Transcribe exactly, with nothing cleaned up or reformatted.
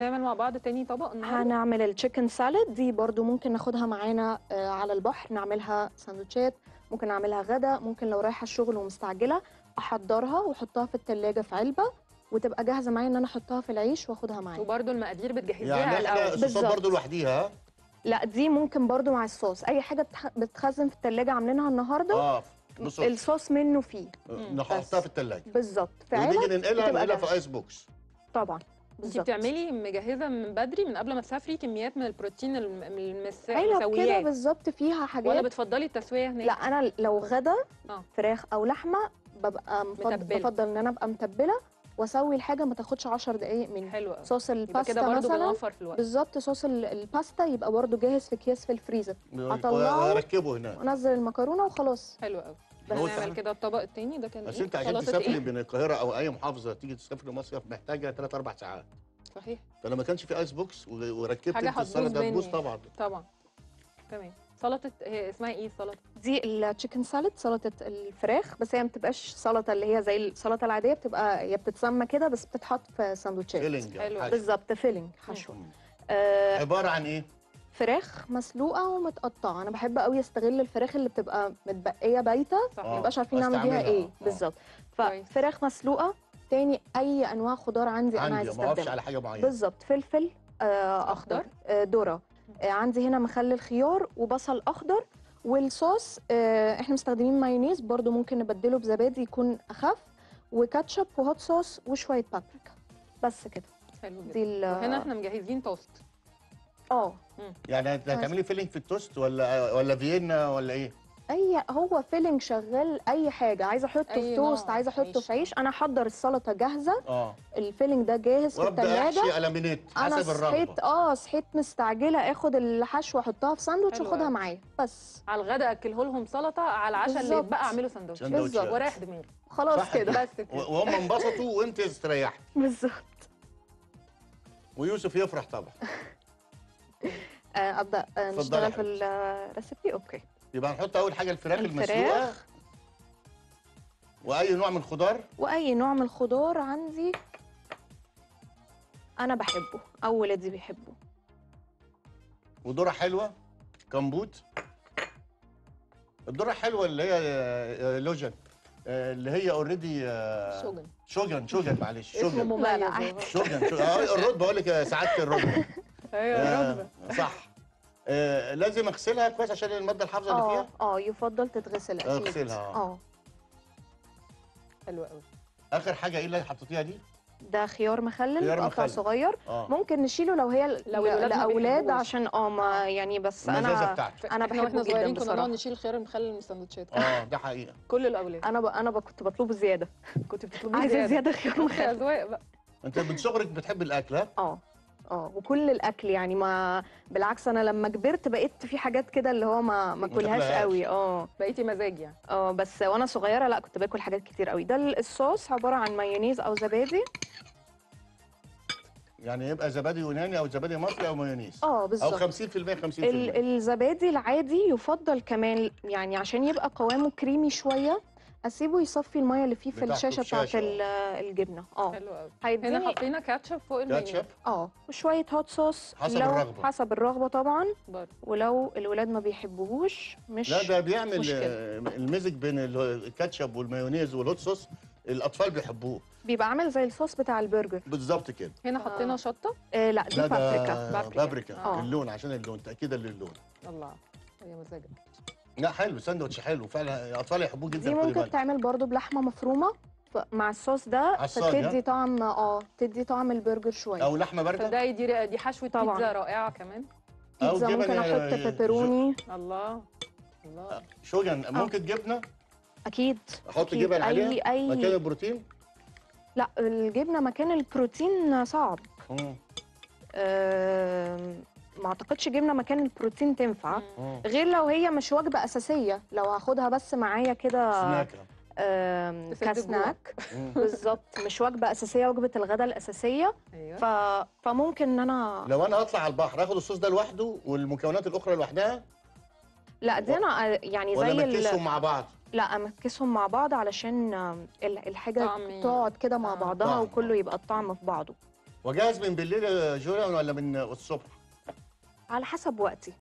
نعمل مع بعض تاني طبق النهارده. هنعمل التشيكن سالاد دي برضو ممكن ناخدها معانا على البحر، نعملها ساندوتشات، ممكن نعملها غدا، ممكن لو رايحه الشغل ومستعجله احضرها واحطها في التلاجة في علبه وتبقى جاهزه معايا ان انا احطها في العيش واخدها معايا. وبرضو المقادير بتجهزيها يعني الاول؟ الصوصات برضو لوحديها؟ لا دي ممكن برضو مع الصوص، اي حاجه بتتخزن في التلاجة عاملينها النهارده اه الصوص منه فيه نحطها في التلاجة بالظبط في علبه ونيجي ننقلها ننقلها في ايس بوكس. طبعا انتي بتعملي مجهزه من بدري من قبل ما تسافري كميات من البروتين المسويات؟ ايوه كده بالظبط فيها حاجات. ولا بتفضلي التسويه هناك؟ لا انا لو غدا آه. فراخ او لحمه ببقى بفضل ان انا ابقى متبله واسوي الحاجه ما تاخدش عشر دقائق مني. حلو قوي. صوص الباستا كده برضه بنوفر في الوقت. بالظبط صوص الباستا يبقى برضه جاهز في اكياس في الفريزر، اطلعه واركبه هناك وانزل المكرونه وخلاص. حلو قوي. بنعمل كده الطبق التاني ده كان ايه؟ عشان تسافري من القاهره او اي محافظه تيجي تسافري مصيف محتاجه ثلاث اربع ساعات. صحيح. فلما كانش في ايس بوكس وركبت انت السلطه ده تبوظ طبعا. طبعا. تمام. سلطه اسمها ايه السلطه؟ دي التشيكن سالاد، سلطه الفراخ، بس هي ما بتبقاش سلطه اللي هي زي السلطه العاديه، بتبقى هي بتتسمى كده بس بتتحط في ساندوتشات. فيلنج. بالظبط فيلنج حشوه. آه عباره عن ايه؟ فراخ مسلوقه ومتقطعه. انا بحب قوي استغل الفراخ اللي بتبقى متبقيه بايته ما نبقاش عارفين نعمل بيها ايه بالظبط. ففراخ مسلوقه، تاني اي انواع خضار عندي, عندي انا عايز استخدمها، ما اقفش على حاجه معينه بالظبط. فلفل آه اخضر، آه ذره، آه عندي هنا مخلل خيار وبصل اخضر، والصوص آه احنا مستخدمين مايونيز برده ممكن نبدله بزبادي يكون اخف، وكاتشب وهوت صوص وشويه بابريكا. بس كده حلو جدا. وهنا احنا مجهزين توست. اه يعني هتعملي فيلينج في التوست ولا ولا فيينا ولا ايه؟ اي هو فيلينج شغال اي حاجه، عايزه احطه في توست، عايزه احطه في عيش، انا احضر السلطه جاهزه اه الفيلينج ده جاهز في الثلاجه. وابدا احشي ألمينيت حسب الرغبه. انا صحيت اه صحيت مستعجله اخد الحشوه احطها في ساندوتش واخدها معايا بس. على الغداء اكله لهم سلطه، على العشاء اللي يتبقى اعمله ساندوتش بالظبط ورايح دماغي خلاص كده بس كده. وهم انبسطوا وانت استريحتي بالظبط. ويوسف يفرح طبعا. ابدا نشتغل في الريسيبي. اوكي يبقى هنحط اول حاجه الفراخ, الفراخ المسلوقه، واي نوع من الخضار؟ واي نوع من الخضار عندي انا بحبه او ولادي بيحبه. وذره حلوه، كمبوت. الذره حلوه اللي هي لوجن اللي هي اوريدي شوجن شوجن شوجن معلش شوجن شوجن شوجن اه الرطبه بقول لك ساعات الرطبه ايوه الرطبه صح. آه لازم اغسلها كويس عشان الماده الحافظه اللي فيها. اه يفضل تتغسل اكيد. اغسلها اه حلوه قوي. اخر حاجه ايه اللي حطيتيها دي؟ ده خيار مخلل قطع صغير. آه. ممكن نشيله لو هي لو الاولاد عشان اه ما يعني بس انا بتاعتي. انا بحبه جدا بصراحه. كنا نشيل الخيار المخلل من السندوتشات اه ده حقيقه كل الاولاد. انا ب... انا ب... كنت بطلبه زياده. كنت بتطلبيه زياده؟ عايزه زياده خيار مخلل. اذواق بقى. انت من صغرك بتحب الاكل ها؟ اه اه وكل الاكل يعني ما بالعكس انا لما كبرت بقيت في حاجات كده اللي هو ما ما اكلهاش قوي اه بقيتي مزاج يعني اه بس وانا صغيره لا كنت باكل حاجات كتير قوي. ده الصوص عباره عن مايونيز او زبادي، يعني يبقى زبادي يوناني او زبادي مصري او مايونيز اه بالظبط او خمسين في المية خمسين في المية. الزبادي العادي يفضل كمان يعني عشان يبقى قوامه كريمي شويه اسيبه يصفي الميه اللي فيه في الشاشه بتاعت الجبنه اه حلو قوي. هنا حطينا كاتشب فوق الميه كاتشب اه وشويه هوت صوص حسب الرغبه حسب الرغبه طبعا برضه. ولو الولاد ما بيحبوهوش مش لا ده بيعمل مشكلة. المزج بين الكاتشب والمايونيز والهوت صوص الاطفال بيحبوه بيبقى عامل زي الصوص بتاع البرجر بالظبط كده. هنا حطينا آه. شطه آه لا دي بابريكا بابريكا آه. اللون عشان اللون تاكيدا للون. الله يا مزاجك. لا حلو ساندوتش حلو فعلا الاطفال يحبوه جدا. دي ممكن تعمل برضو بلحمه مفرومه مع الصوص ده فتدي طعم اه تدي طعم البرجر شويه او لحمه بارده. فده دي دي حشوه بيتزا رائعه كمان. بيتزا ممكن احط بيبروني. الله الله شوجن ممكن جبنه اكيد احط أكيد. جبن عليها أي... مكان البروتين؟ لا الجبنه مكان البروتين صعب. امم أه... ما اعتقدش جبنه مكان البروتين تنفع غير لو هي مش وجبه اساسيه لو هاخدها بس معايا كده كسناك بالظبط مش وجبه اساسيه وجبه الغداء الاساسيه. أيوة. ف... فممكن ان انا لو انا هطلع على البحر اخد الصوص ده لوحده والمكونات الاخرى لوحدها. لا دي انا يعني زي امكسهم مع بعض. لا امكسهم مع بعض علشان الحاجه تقعد كده مع بعضها وكله يبقى الطعم في بعضه. وجاهز من بالليل يا جوليا ولا من الصبح؟ على حسب وقتي.